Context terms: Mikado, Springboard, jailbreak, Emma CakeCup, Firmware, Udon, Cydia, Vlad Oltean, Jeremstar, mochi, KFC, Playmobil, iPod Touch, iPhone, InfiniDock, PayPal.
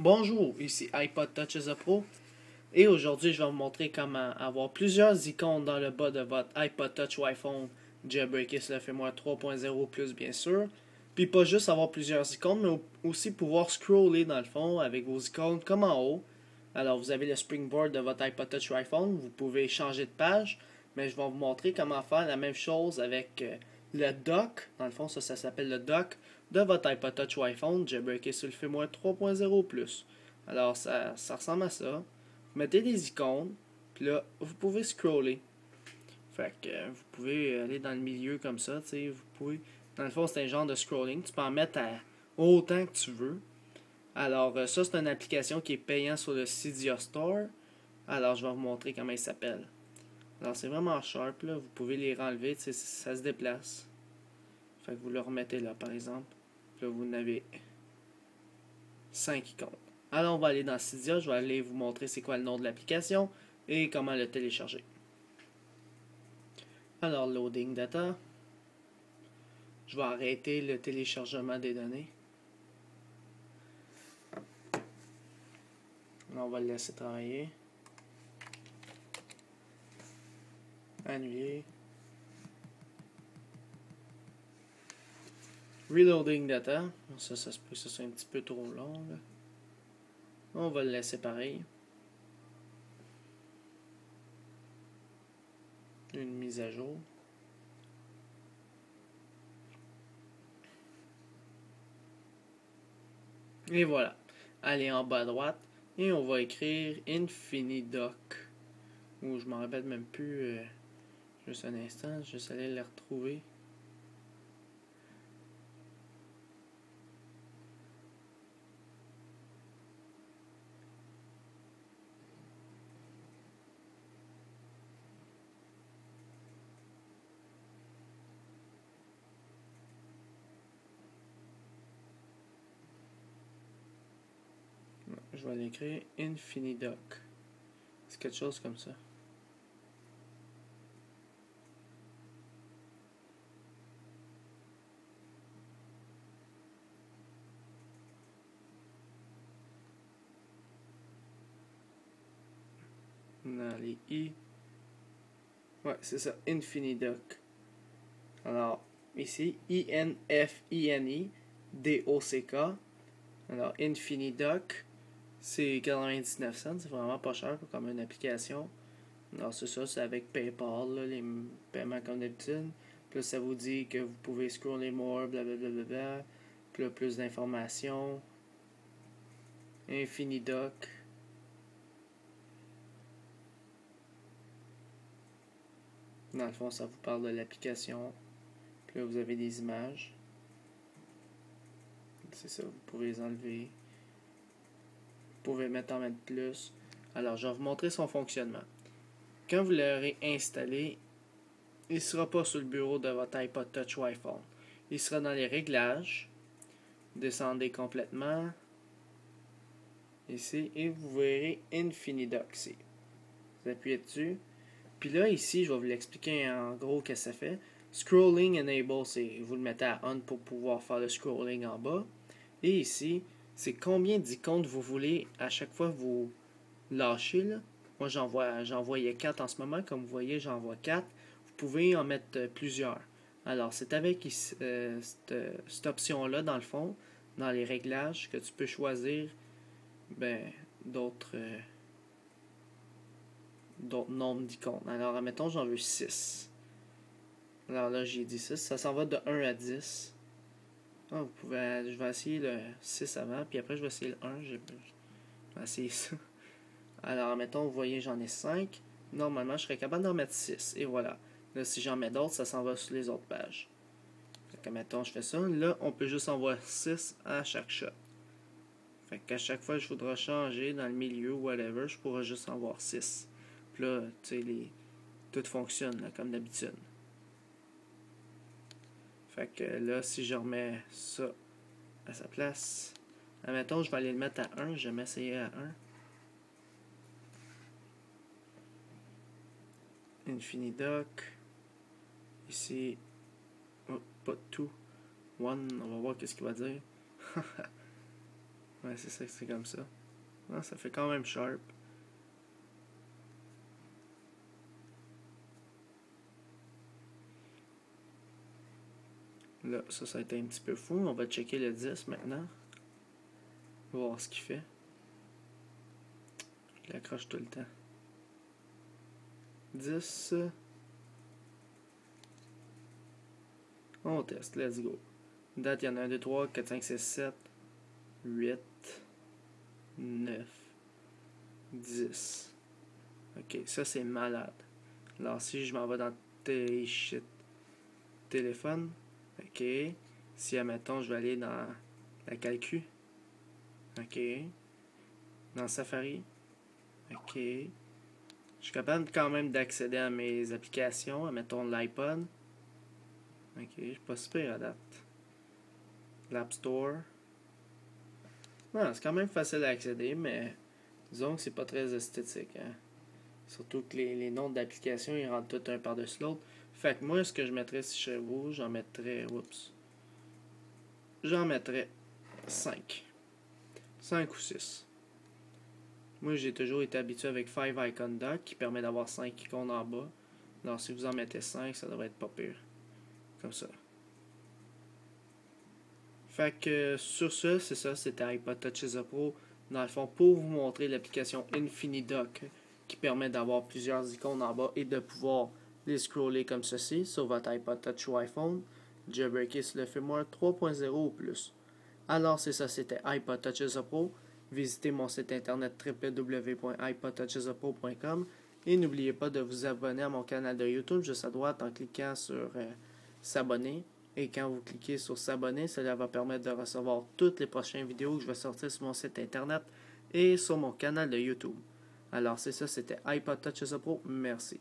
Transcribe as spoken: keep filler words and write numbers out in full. Bonjour, ici iPod Touch is a Pro et aujourd'hui je vais vous montrer comment avoir plusieurs icônes dans le bas de votre iPod Touch ou iPhone jailbreaké sur le Firmware trois point zéro plus bien sûr, puis pas juste avoir plusieurs icônes mais aussi pouvoir scroller dans le fond avec vos icônes comme en haut. Alors vous avez le Springboard de votre iPod Touch ou iPhone, vous pouvez changer de page, mais je vais vous montrer comment faire la même chose avec le dock, dans le fond ça, ça s'appelle le dock de votre iPod Touch ou iPhone jailbreaké sur le firmware trois point zéro plus. Alors ça, ça ressemble à ça. Vous mettez des icônes, puis là vous pouvez scroller. Fait que euh, vous pouvez aller dans le milieu comme ça, tu sais, vous pouvez. Dans le fond c'est un genre de scrolling, tu peux en mettre à autant que tu veux. Alors euh, ça c'est une application qui est payante sur le Cydia Store. Alors je vais vous montrer comment il s'appelle. Alors c'est vraiment sharp là, vous pouvez les renlever, tu sais, ça se déplace. Fait que vous le remettez là par exemple. Là, vous en avez cinq icônes. Alors, on va aller dans Cydia. Je vais aller vous montrer c'est quoi le nom de l'application et comment le télécharger. Alors, loading data. Je vais arrêter le téléchargement des données. Alors, on va le laisser travailler. Annuler. Reloading data, ça, ça se peut que ce soit un petit peu trop long, là. On va le laisser pareil. Une mise à jour. Et voilà. Allez en bas à droite et on va écrire InfiniDock. Ou je m'en rappelle même plus. Euh, juste un instant, je vais aller le retrouver. Je vais l'écrire InfiniDock. C'est quelque chose comme ça. Non, les i. Ouais, c'est ça, InfiniDock. Alors, ici, I N F I N I D O C K. Alors, InfiniDock. C'est quatre-vingt-dix-neuf cents, c'est vraiment pas cher comme une application. Alors c'est ça, c'est avec PayPal, là, les paiements comme d'habitude. Puis là, ça vous dit que vous pouvez scroller more, blablabla. Puis là, plus d'informations. InfiniDock. Dans le fond, ça vous parle de l'application. Puis là, vous avez des images. C'est ça, vous pouvez les enlever. Vous pouvez mettre en mettre plus. Alors, je vais vous montrer son fonctionnement. Quand vous l'aurez installé, il ne sera pas sur le bureau de votre iPod Touch ou iPhone. Il sera dans les réglages. Descendez complètement. Ici, et vous verrez InfiniDock ici. Vous appuyez dessus. Puis là, ici, je vais vous l'expliquer en gros qu'est-ce que ça fait. Scrolling Enable, c'est vous le mettez à On pour pouvoir faire le scrolling en bas. Et ici, c'est combien d'icônes vous voulez à chaque fois vous lâchez là. Moi j'en vois, j'en voyais quatre en ce moment, comme vous voyez j'en vois quatre. Vous pouvez en mettre plusieurs. Alors c'est avec euh, cette, cette option là dans le fond, dans les réglages que tu peux choisir ben, d'autres euh, d'autres nombres d'icônes. Alors admettons j'en veux six. Alors là j'ai dit six, ça s'en va de un à dix. Ah, vous pouvez, je vais essayer le six avant, puis après je vais essayer le un. Je vais essayer ça. Alors, mettons, vous voyez, j'en ai cinq. Normalement, je serais capable d'en mettre six. Et voilà. Là, si j'en mets d'autres, ça s'en va sur les autres pages. Donc, mettons, je fais ça. Là, on peut juste en voir six à chaque shot. Fait qu'à chaque fois que je voudrais changer dans le milieu ou whatever, je pourrais juste en voir six. Puis là, tu sais, les... tout fonctionne, là, comme d'habitude. Fait que là, si je remets ça à sa place, admettons, je vais aller le mettre à un. Je vais m'essayer à un. InfiniDock. Ici. Oh, pas tout. One, on va voir qu'est-ce qu'il va dire. Ouais, c'est ça que c'est comme ça. Non, ça fait quand même sharp. Là, ça, ça a été un petit peu fou. On va checker le dix maintenant. Voir ce qu'il fait. Je l'accroche tout le temps. dix. On teste. Let's go. Date, il y en a un, deux, trois, quatre, cinq, six, sept, huit, neuf, dix. Ok, ça c'est malade. Alors si je m'en vais dans t shit. Téléphone. Ok. Si, admettons, je vais aller dans la calcul. Ok. Dans Safari. Ok. Je suis capable quand même d'accéder à mes applications. Admettons l'iPod. Ok, je suis pas super à date. L'App Store. Non, c'est quand même facile à accéder, mais disons que c'est pas très esthétique. Hein? Surtout que les, les noms d'applications, ils rentrent tout un par-dessus l'autre. Fait que moi, ce que je mettrais si chez vous, j'en mettrais... Oups. J'en mettrais cinq. cinq ou six. Moi, j'ai toujours été habitué avec cinq Icon Dock, qui permet d'avoir cinq icônes en bas. Alors, si vous en mettez cinq, ça devrait être pas pire. Comme ça. Fait que sur ce, c'est ça, c'était iPod Touch Is A Pro, dans le fond, pour vous montrer l'application InfiniDock, qui permet d'avoir plusieurs icônes en bas et de pouvoir les scroller comme ceci sur votre iPod Touch ou iPhone, jailbreaké sur le firmware trois point zéro ou plus. Alors c'est ça, c'était iPod Touch Is A Pro, visitez mon site internet w w w point ipod touch is a pro point com et n'oubliez pas de vous abonner à mon canal de YouTube juste à droite en cliquant sur euh, s'abonner. Et quand vous cliquez sur s'abonner, cela va permettre de recevoir toutes les prochaines vidéos que je vais sortir sur mon site internet et sur mon canal de YouTube. Alors c'est ça, c'était iPod Touch Is A Pro. Merci.